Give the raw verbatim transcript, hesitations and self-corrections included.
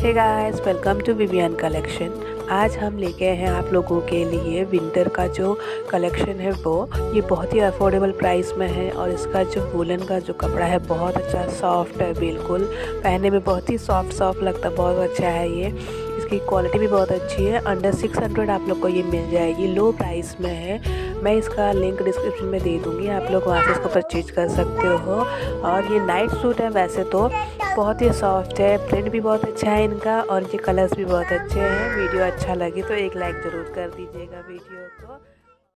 Hey guys, welcome to Vivian collection. आज हम लेके आए हैं आप लोगों के लिए विंटर का जो कलेक्शन है वो ये बहुत ही अफोर्डेबल प्राइस में है। और इसका जो वूलन का जो कपड़ा है बहुत अच्छा सॉफ्ट है, बिल्कुल पहनने में बहुत ही सॉफ्ट सॉफ्ट लगता है, बहुत अच्छा है ये। इसकी क्वालिटी भी बहुत अच्छी है। अंडर सिक्स हंड्रेड आप लोग को ये मिल जाएगी, लो प्राइस में है। मैं इसका लिंक डिस्क्रिप्शन में दे दूँगी, आप लोग वहाँ से इसको परचेज कर सकते हो। और ये नाइट सूट है, वैसे तो बहुत ही सॉफ्ट है, प्रिंट भी बहुत अच्छा है इनका और ये कलर्स भी बहुत अच्छे हैं। वीडियो अच्छा लगे तो एक लाइक ज़रूर कर दीजिएगा वीडियो को।